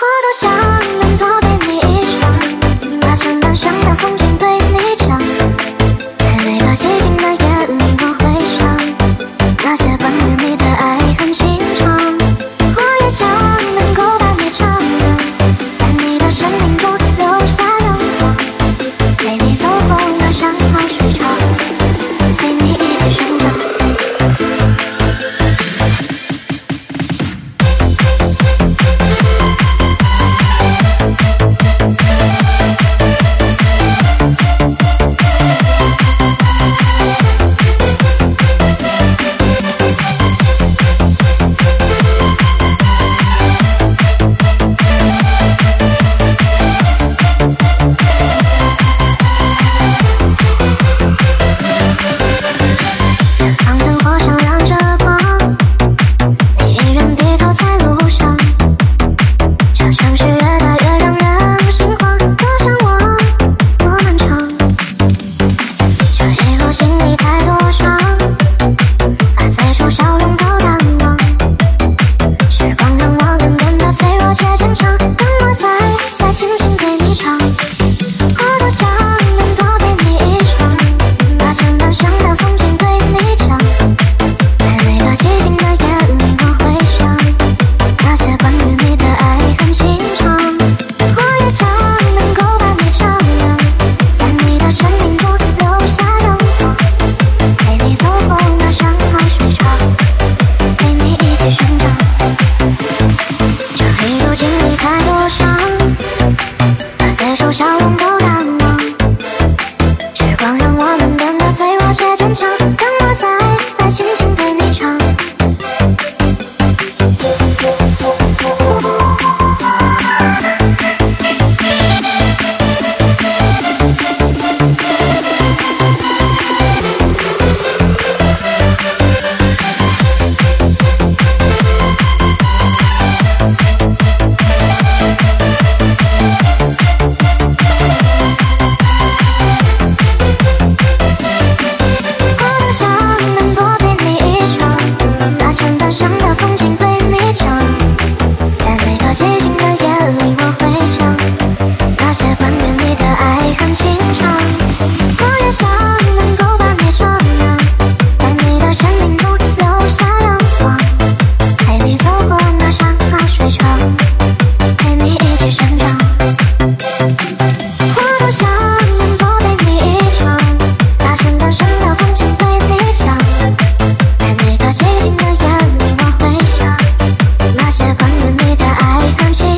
看清。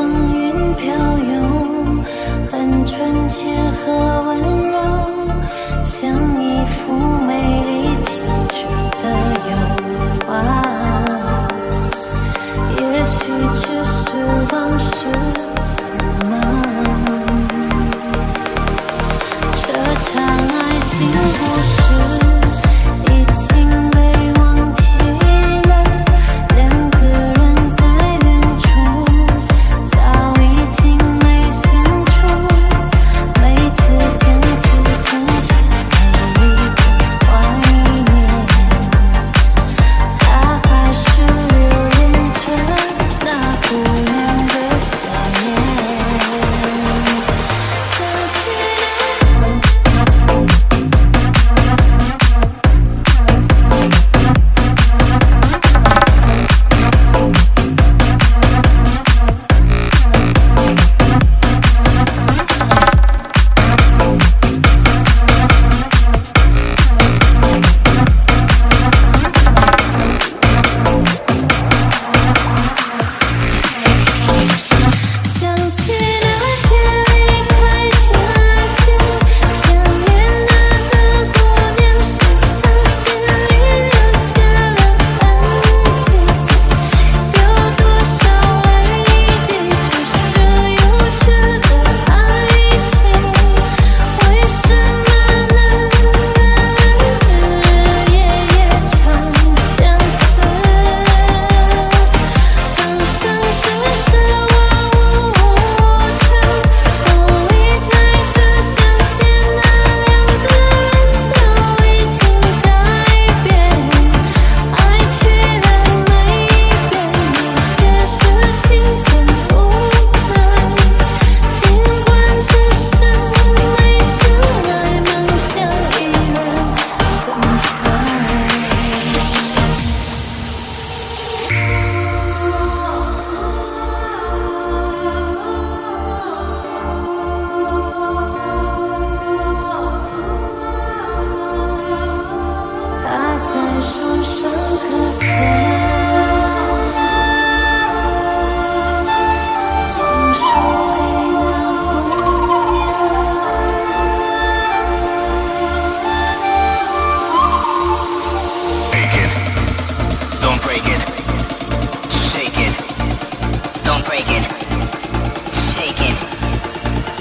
风云飘涌，很纯洁和温柔，像一幅美丽精致的油画。也许只是往事梦，这场爱情故事。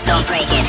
Don't break it.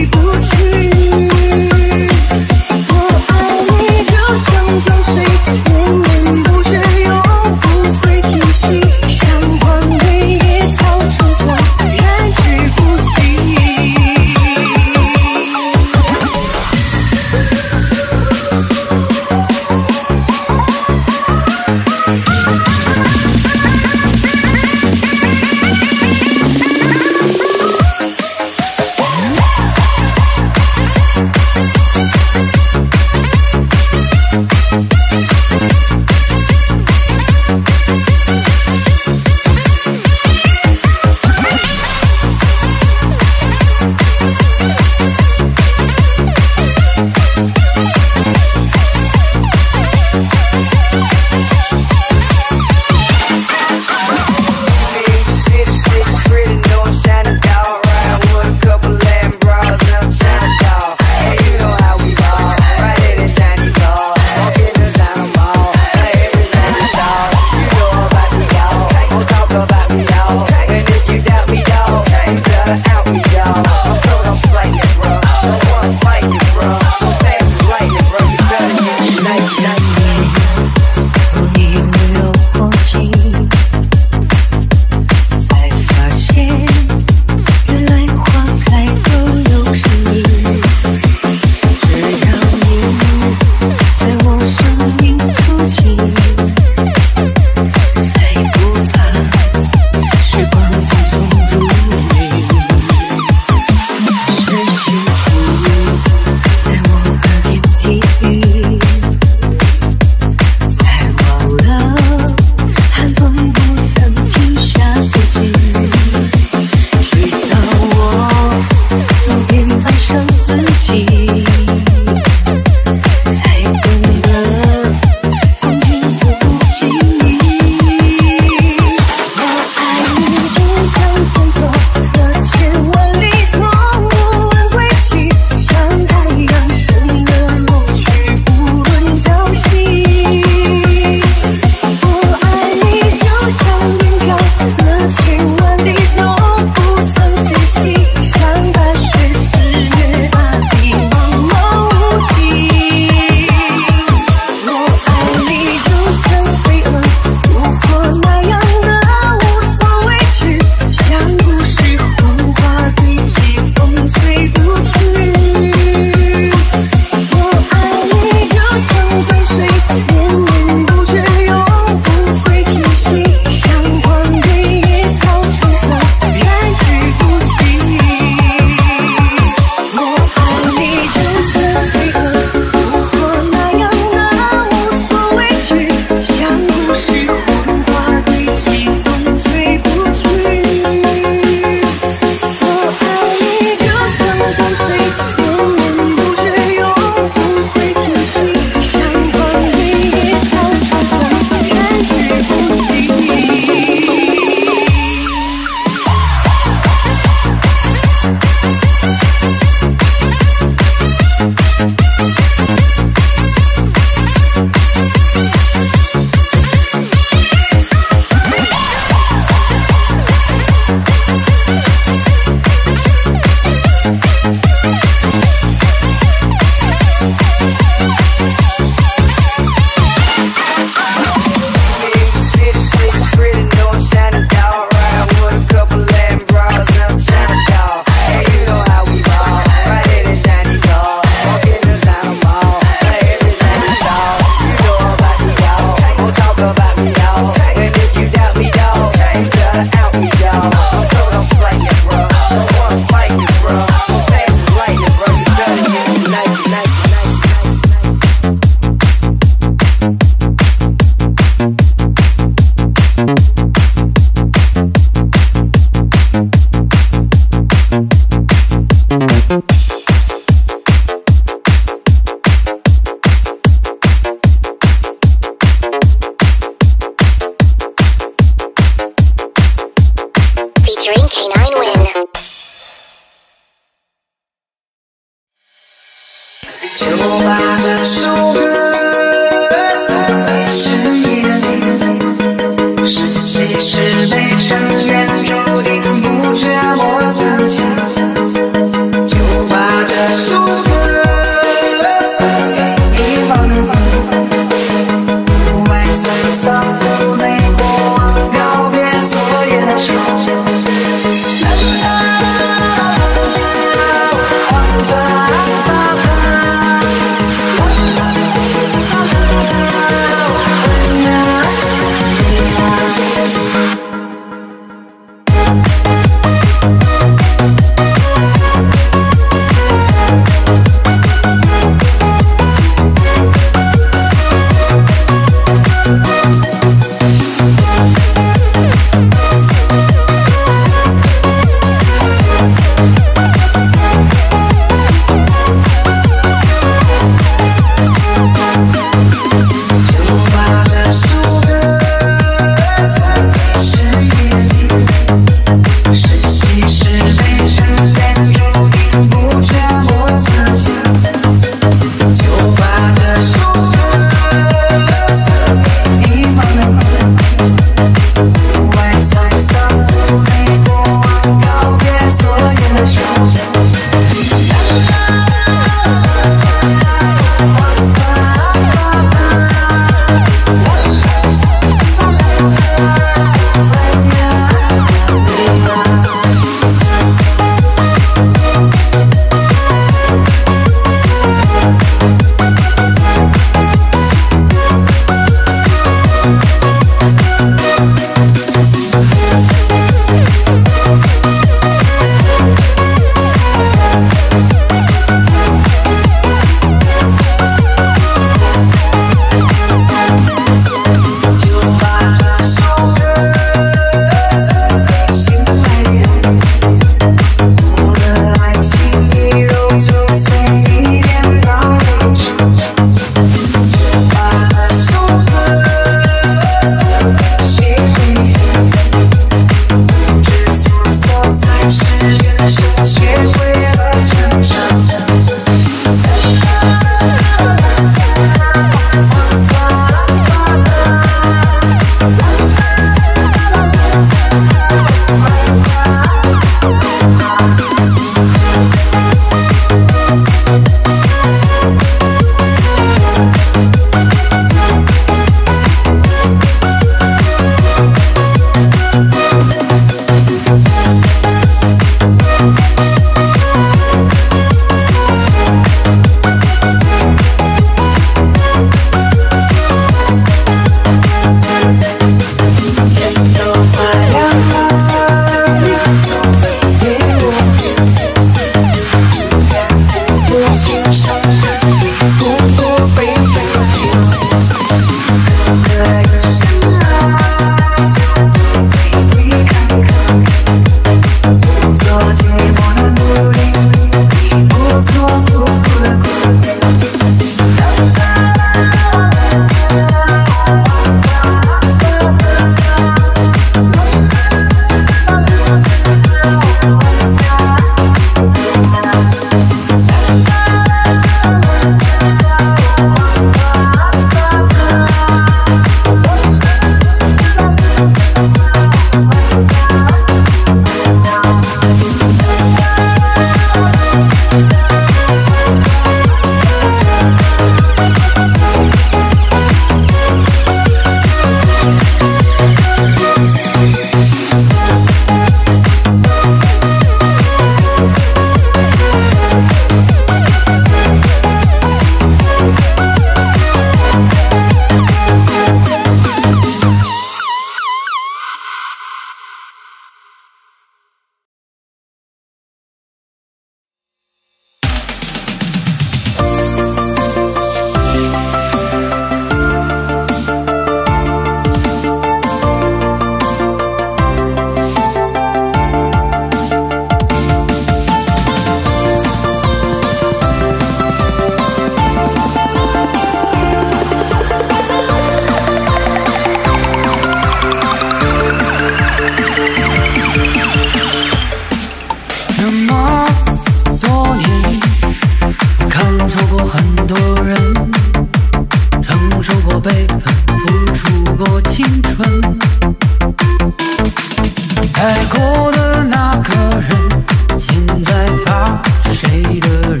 谁的人？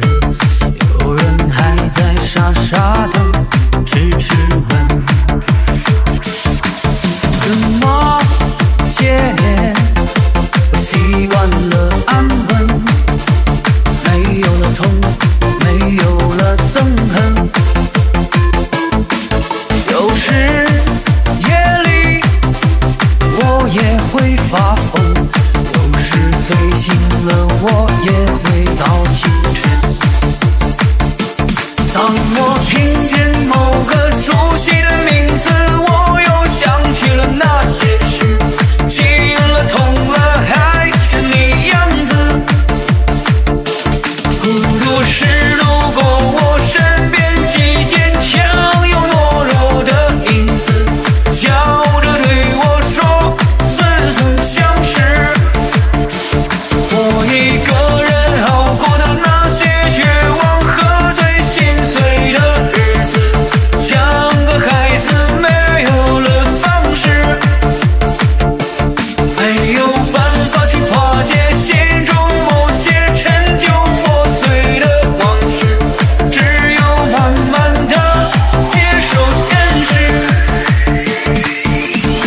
有人还在傻傻的痴痴问，怎么些年我习惯了安稳，没有了痛，没有了憎恨，有时夜里我也会发疯，有时醉醒了我也会到清晨。当我听见某个熟悉的名字，我又想起了那些事，心了痛了还是你样子，孤独是路过我身边几天强又懦弱的影子，笑着对我说似曾相识，我一个人熬过的那些绝望和最心碎的日子，像个孩子没有了方式，没有办法去化解心中某些陈旧破碎的往事，只有慢慢的接受现实。又过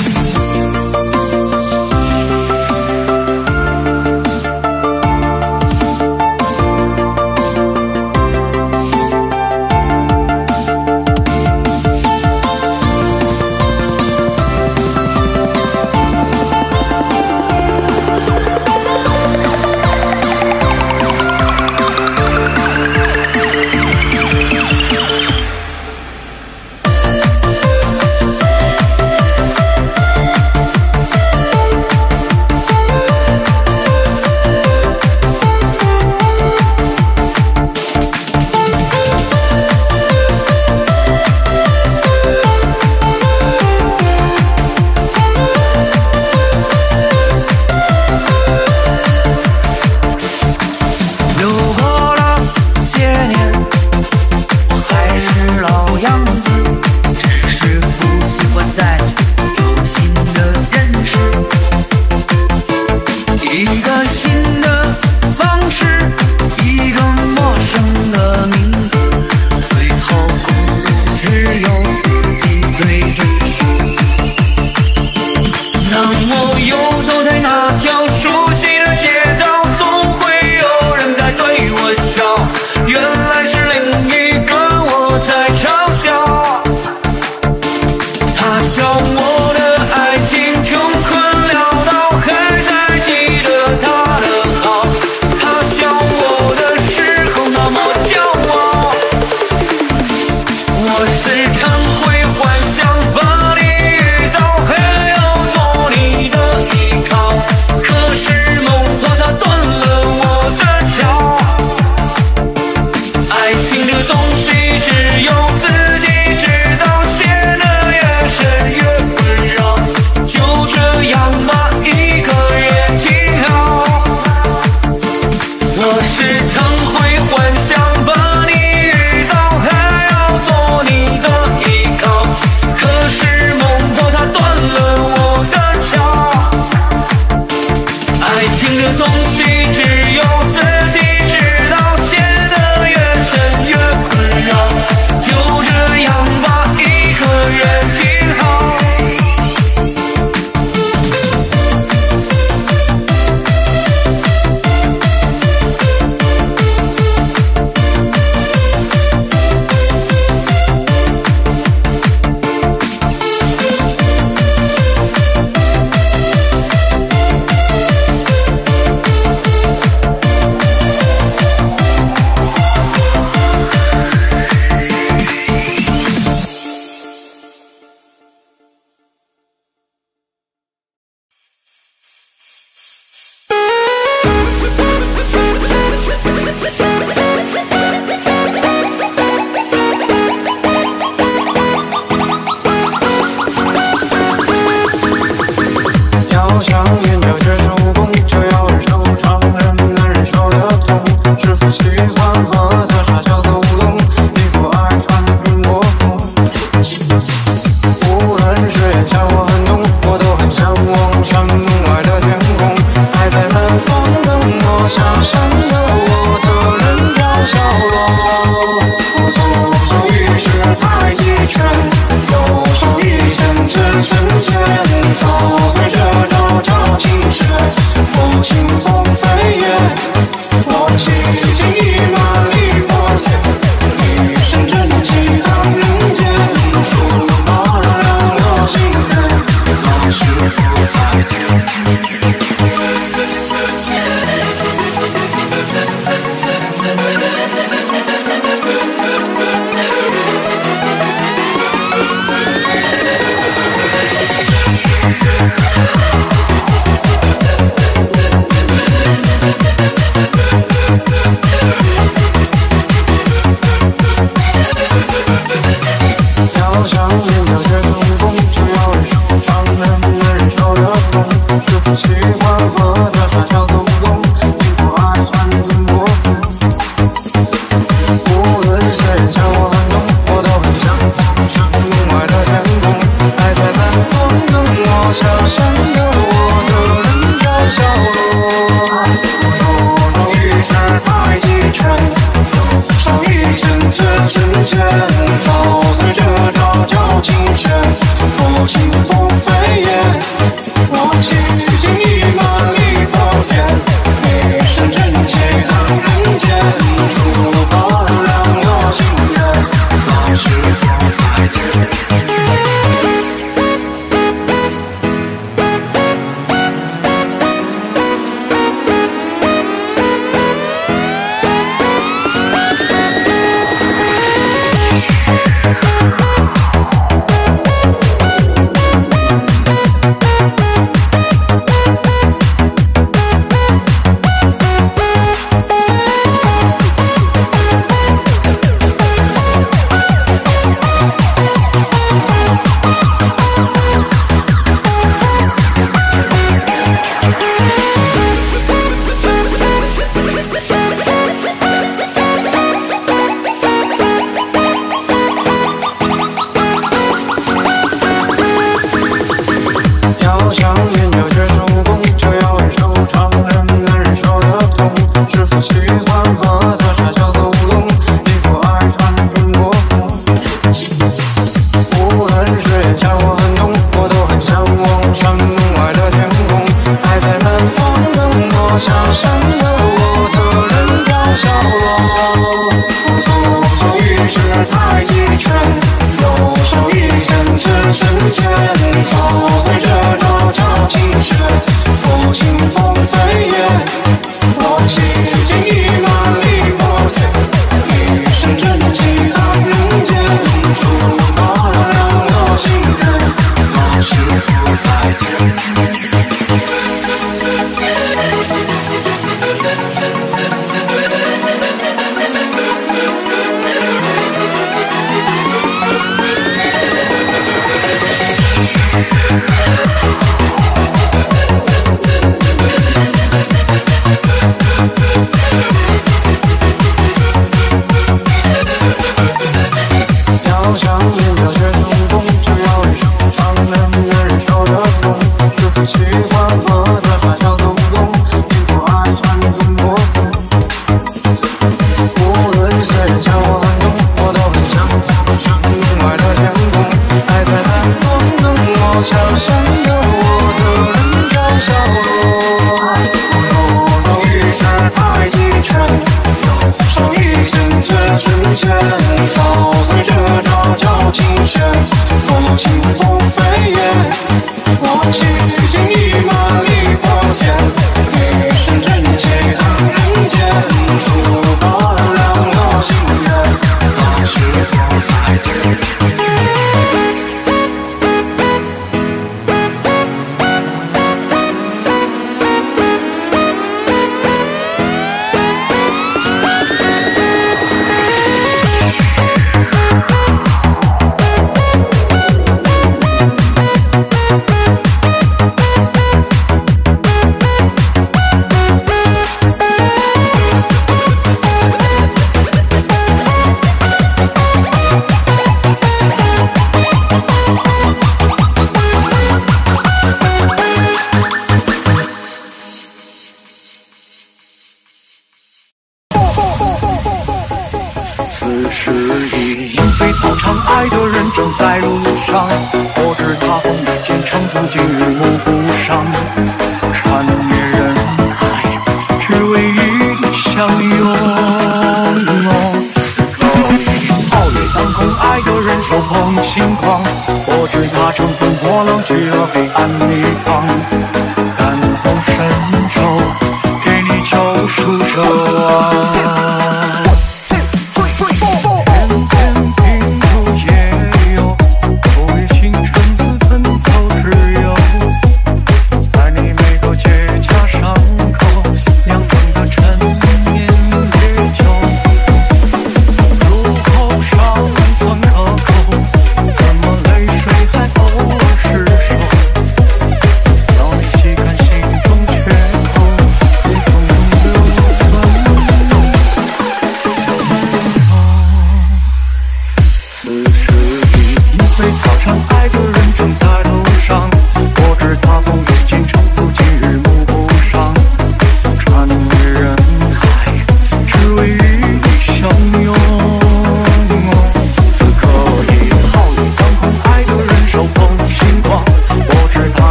了些年，我还是老样子，只是不喜欢再有新的认识，一个新的方式，一个陌生的名字，最后孤独只有自己最真实。当我游走在那条熟悉的街道，总会有人在对我笑，原来是另一个我在嘲笑。他笑我的爱情穷困潦倒，还在记得他的好。他笑我的时候那么骄傲。我时常会幻想把你遇到，还要做你的依靠，可是梦怕它断了我的桥。爱情这东西只有自己知道，陷得越深越困扰，就这样吧，一个也挺好。我时常会幻想把你遇到，还要做你的依靠，可是梦怕它断了我的桥。爱情这东西只有自己知道，陷得越深越困扰，就这样吧，一个人挺好。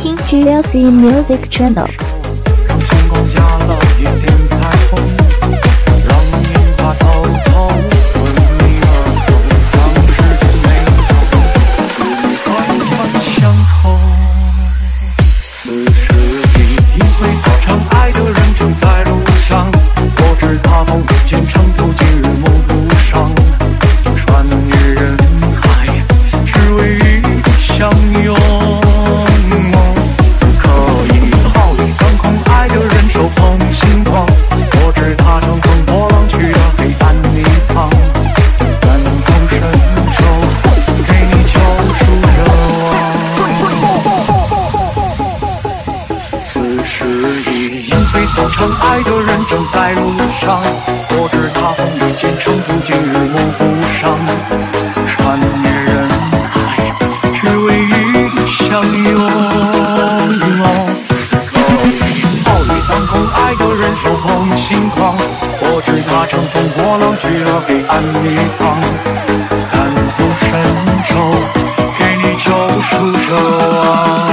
听 GLC Music Channel。尘埃的人正在路上，我知他风雨兼程，途经日暮不赏，穿越人海，只为一相拥。暴雨当空，爱的人手捧心狂，我知他乘风破浪，去了黑暗迷茫，感同身受，给你救赎者啊。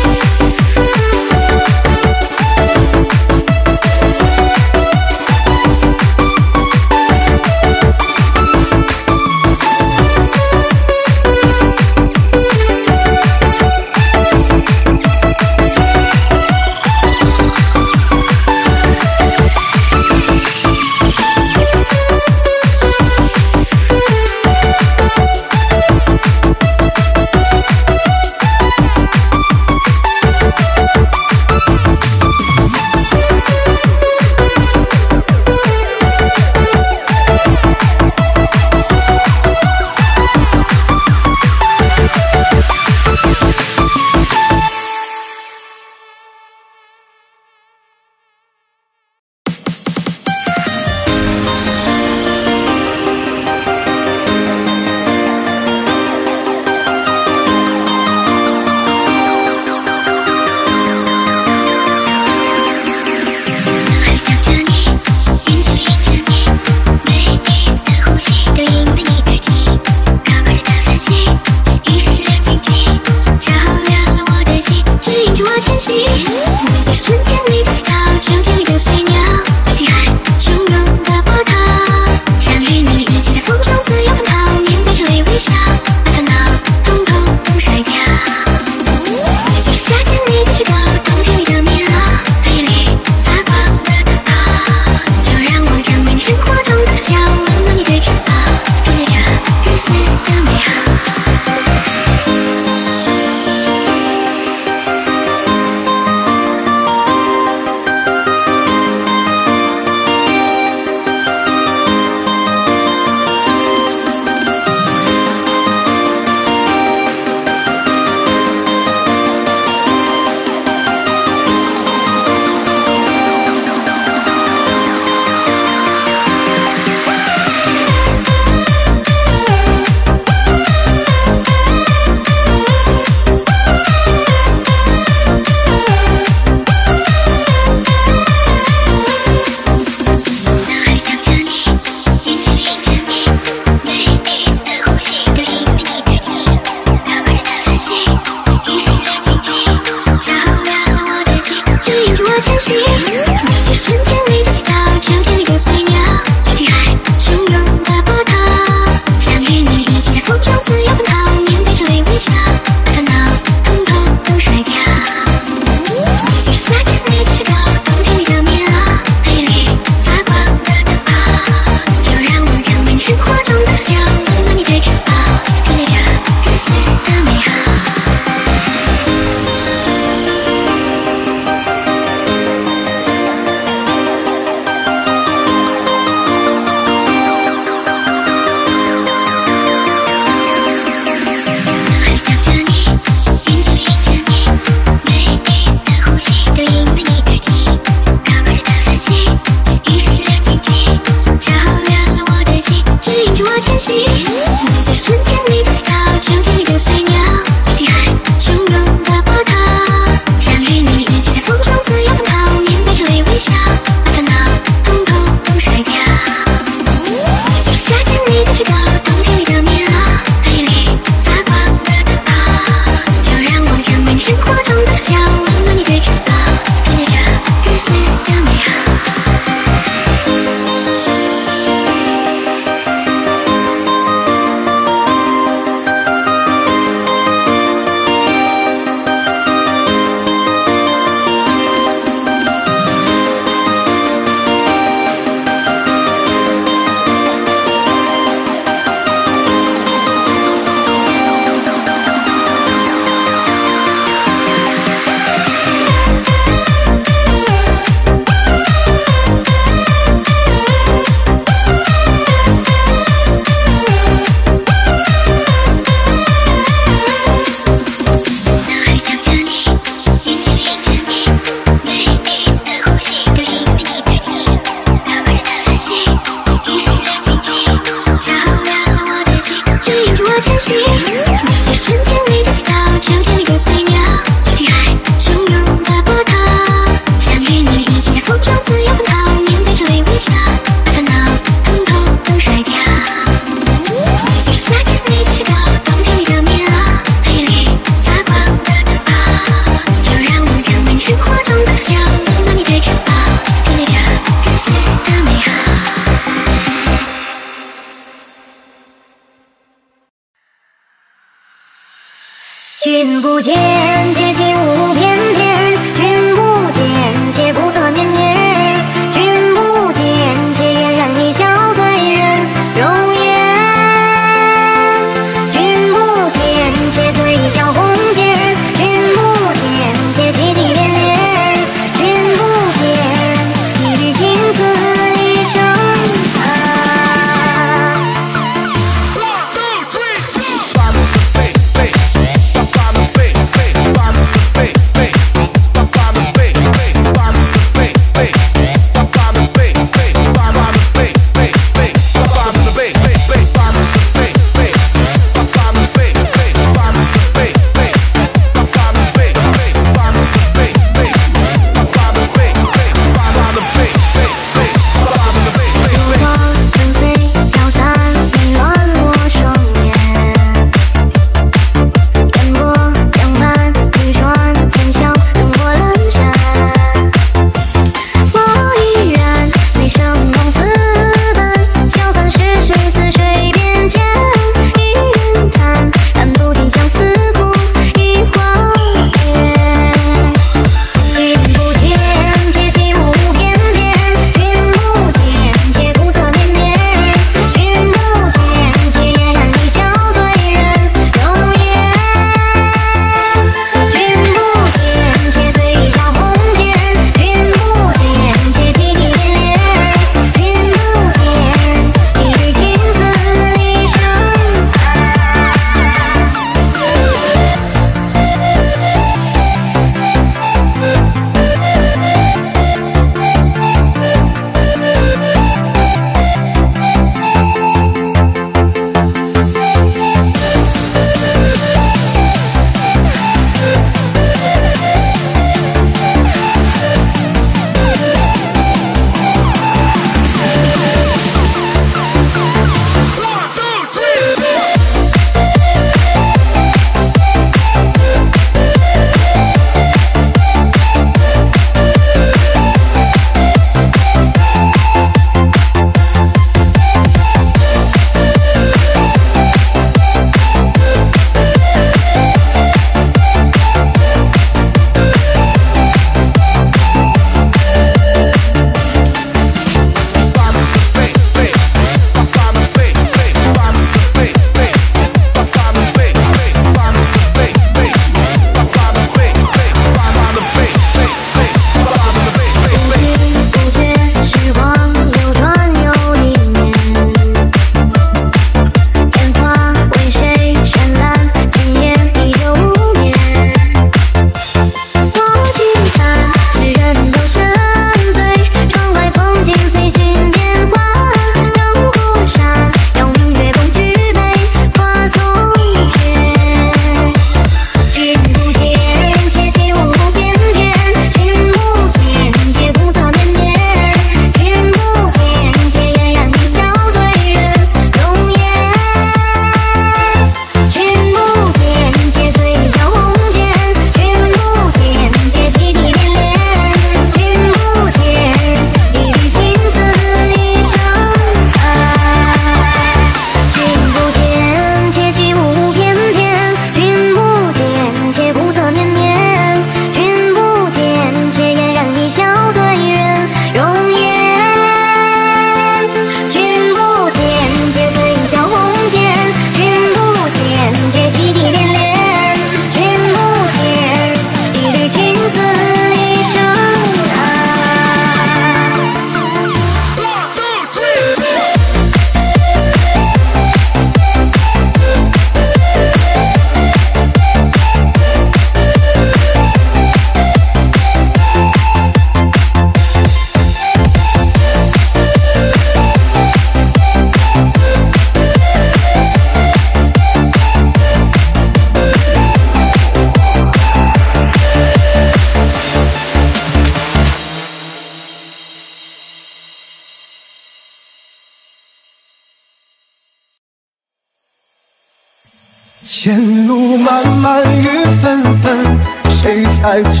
前路漫漫雨纷纷，谁在痴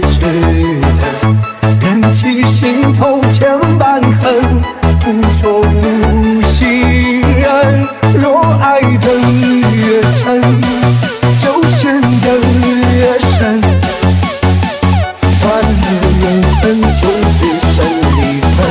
痴等？忍起心头千般恨，不做负心人。若爱等越深，就显得越深。断了缘分，就是生离分。